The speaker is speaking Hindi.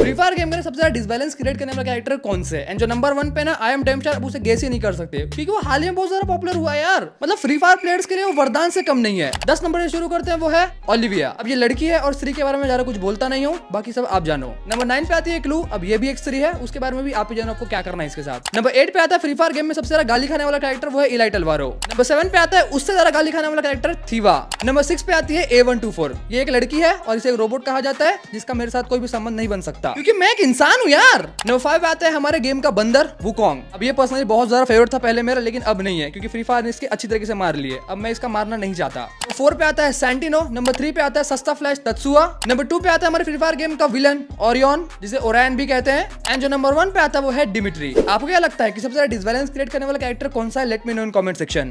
फ्री फायर गेम में सबसे ज्यादा डिसबैलेंस क्रिएट करने वाला कैरेक्टर कौन से एंड जो नंबर 1 पे ना आई एम डैम शार्प, उसे गेस ही नहीं कर सकते क्योंकि वो हाल ही में बहुत ज्यादा पॉपुलर हुआ है यार। मतलब फ्री फायर प्लेयर्स के लिए वो वरदान से कम नहीं है। 10 नंबर से शुरू करते हैं, वो है ओलिविया। अब ये लड़की है और स्त्री के बारे में ज्यादा कुछ बोलता नहीं हूँ, बाकी सब आप जानो। नंबर 9 पे आती है क्लू। अब ये भी एक स्त्री है, उसके बारे में भी आप ही जानो आपको क्या करना है इसके साथ। नंबर 8 पे आता है फ्री फायर गेम में सबसे ज्यादा गाली खाने वाला कैरेक्टर, वो है एलिटल। नंबर 7 पे आता है उससे ज्यादा गाली खाने वाला कैरेक्टर थीवा। नंबर 6 पे आती है A124। ये एक लड़की है और इसे एक रोबोट कहा जाता है जिसका मेरे साथ कोई भी संबंध नहीं बन सकता क्योंकि मैं एक इंसान हूँ यार। नंबर 5 पे आता है हमारे गेम का बंदर वो कॉन्ग। अब ये पर्सनली बहुत ज्यादा फेवरेट था पहले मेरा, लेकिन अब नहीं है क्योंकि फ्री फायर ने इसके अच्छी तरीके से मार लिए, अब मैं इसका मारना नहीं चाहता। 4 पे आता है सेंटिनो। नंबर 3 पे आता है सस्ता फ्लैश तत्सुया। नंबर 2 पे आता है हमारे फ्री फायर गेम का विलन ओरियन, जिसे ओरायन भी कहते हैं। एंड जो नंबर 1 पे आता है वो है डिमिट्री। आपको क्या लगता है कि सबसे ज्यादा डिसबैलेंस क्रिएट करने वाला कैरेक्टर कौन सा है? Let me know in comment section.